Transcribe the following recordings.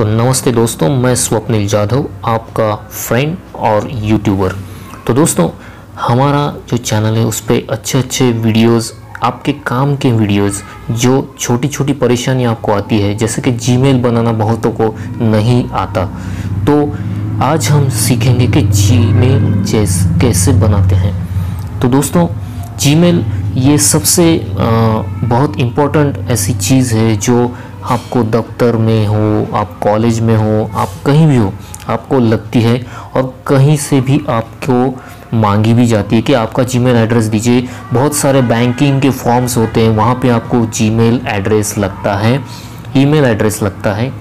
तो नमस्ते दोस्तों, मैं स्वप्निल जाधव, आपका फ्रेंड और यूट्यूबर। तो दोस्तों, हमारा जो चैनल है उस पर अच्छे वीडियोस, आपके काम के वीडियोस, जो छोटी छोटी परेशानी आपको आती है, जैसे कि जीमेल बनाना बहुतों को नहीं आता, तो आज हम सीखेंगे कि जीमेल कैसे बनाते हैं। तो दोस्तों, जीमेल ये सबसे बहुत इम्पोर्टेंट ऐसी चीज़ है जो आपको दफ्तर में हो, आप कॉलेज में हो, आप कहीं भी हो, आपको लगती है और कहीं से भी आपको मांगी भी जाती है कि आपका जीमेल एड्रेस दीजिए। बहुत सारे बैंकिंग के फॉर्म्स होते हैं, वहाँ पे आपको जीमेल एड्रेस लगता है, ईमेल एड्रेस लगता है,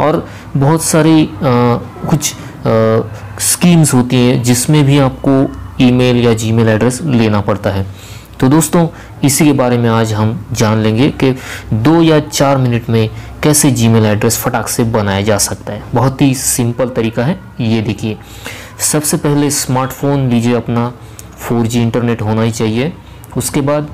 और बहुत सारी कुछ स्कीम्स होती हैं जिसमें भी आपको ईमेल या जीमेल एड्रेस लेना पड़ता है। तो दोस्तों, इसी के बारे में आज हम जान लेंगे कि 2 या 4 मिनट में कैसे जीमेल एड्रेस फटाक से बनाया जा सकता है। बहुत ही सिंपल तरीका है ये। देखिए, सबसे पहले स्मार्टफोन लीजिए अपना, 4G इंटरनेट होना ही चाहिए। उसके बाद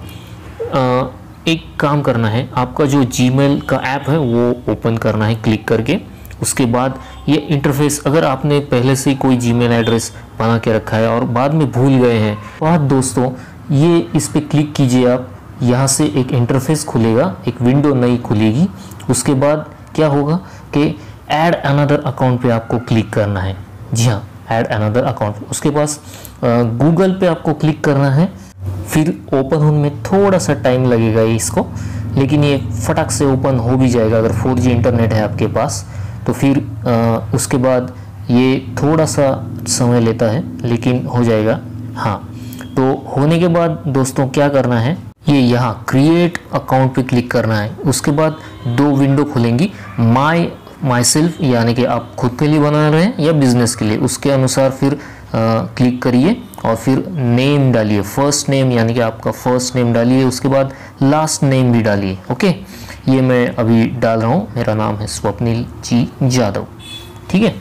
एक काम करना है, आपका जो जीमेल का ऐप है वो ओपन करना है क्लिक करके। उसके बाद ये इंटरफेस, अगर आपने पहले से कोई जीमेल एड्रेस बना के रखा है और बाद में भूल गए हैं, और दोस्तों ये इस पर क्लिक कीजिए आप, यहाँ से एक इंटरफेस खुलेगा, एक विंडो नई खुलेगी। उसके बाद क्या होगा कि ऐड अनदर अकाउंट पे आपको क्लिक करना है। जी हाँ, ऐड अनदर अकाउंट। उसके पास गूगल पे आपको क्लिक करना है। फिर ओपन होने में थोड़ा सा टाइम लगेगा इसको, लेकिन ये फटाक से ओपन हो भी जाएगा अगर 4G इंटरनेट है आपके पास। तो फिर उसके बाद ये थोड़ा सा समय लेता है, लेकिन हो जाएगा। हाँ, तो होने के बाद दोस्तों क्या करना है, ये यहाँ क्रिएट अकाउंट पे क्लिक करना है। उसके बाद 2 विंडो खुलेंगी, माई सेल्फ यानी कि आप खुद के लिए बना रहे हैं या बिजनेस के लिए, उसके अनुसार फिर क्लिक करिए और फिर नेम डालिए, फर्स्ट नेम यानी कि आपका फर्स्ट नेम डालिए। उसके बाद लास्ट नेम भी डालिए। ओके, ये मैं अभी डाल रहा हूँ, मेरा नाम है स्वप्निल जी जाधव, ठीक है।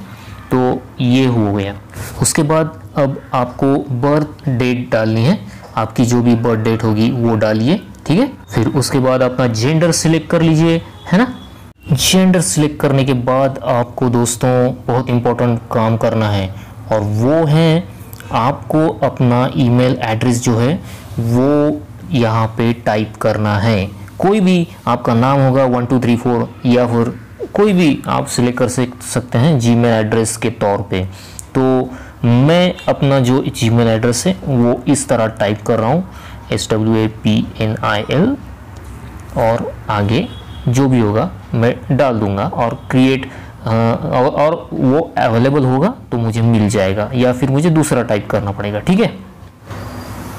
तो ये हो गया। उसके बाद अब आपको बर्थ डेट डालनी है, आपकी जो भी बर्थ डेट होगी वो डालिए, ठीक है। फिर उसके बाद अपना जेंडर सिलेक्ट कर लीजिए, है ना। जेंडर सिलेक्ट करने के बाद आपको दोस्तों बहुत इम्पोर्टेंट काम करना है, और वो है आपको अपना ईमेल एड्रेस जो है वो यहाँ पे टाइप करना है। कोई भी आपका नाम होगा 1234, या फिर कोई भी आप सिलेक्ट कर सकते हैं जीमेल एड्रेस के तौर पे। तो मैं अपना जो जीमेल एड्रेस है वो इस तरह टाइप कर रहा हूँ, SWAPNIL, और आगे जो भी होगा मैं डाल दूंगा, और क्रिएट और वो अवेलेबल होगा तो मुझे मिल जाएगा, या फिर मुझे दूसरा टाइप करना पड़ेगा, ठीक है।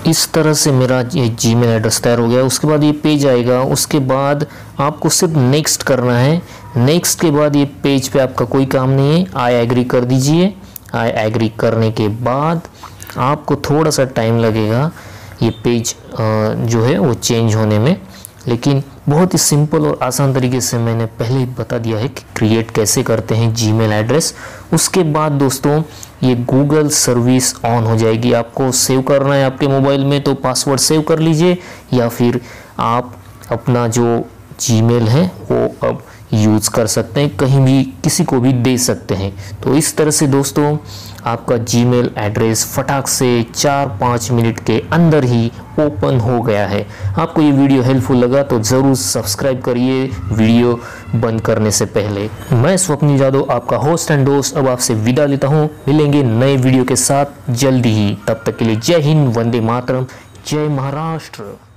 इस तरह से मेरा ये जीमेल एड्रेस तैयार हो गया। उसके बाद ये पेज आएगा, उसके बाद आपको सिर्फ नेक्स्ट करना है। नेक्स्ट के बाद ये पेज पे आपका कोई काम नहीं है, आई एग्री कर दीजिए। आई एग्री करने के बाद आपको थोड़ा सा टाइम लगेगा ये पेज जो है वो चेंज होने में, लेकिन बहुत ही सिंपल और आसान तरीके से मैंने पहले ही बता दिया है कि क्रिएट कैसे करते हैं जीमेल एड्रेस। उसके बाद दोस्तों ये गूगल सर्विस ऑन हो जाएगी, आपको सेव करना है आपके मोबाइल में, तो पासवर्ड सेव कर लीजिए, या फिर आप अपना जो जीमेल है वो अब यूज़ कर सकते हैं, कहीं भी किसी को भी दे सकते हैं। तो इस तरह से दोस्तों आपका जीमेल एड्रेस फटाक से 4-5 मिनट के अंदर ही ओपन हो गया है। आपको ये वीडियो हेल्पफुल लगा तो ज़रूर सब्सक्राइब करिए वीडियो बंद करने से पहले। मैं स्वप्निल जाधव, आपका होस्ट एंड दोस्त, अब आपसे विदा लेता हूँ। मिलेंगे नए वीडियो के साथ जल्दी ही, तब तक के लिए जय हिंद, वंदे मातरम, जय महाराष्ट्र।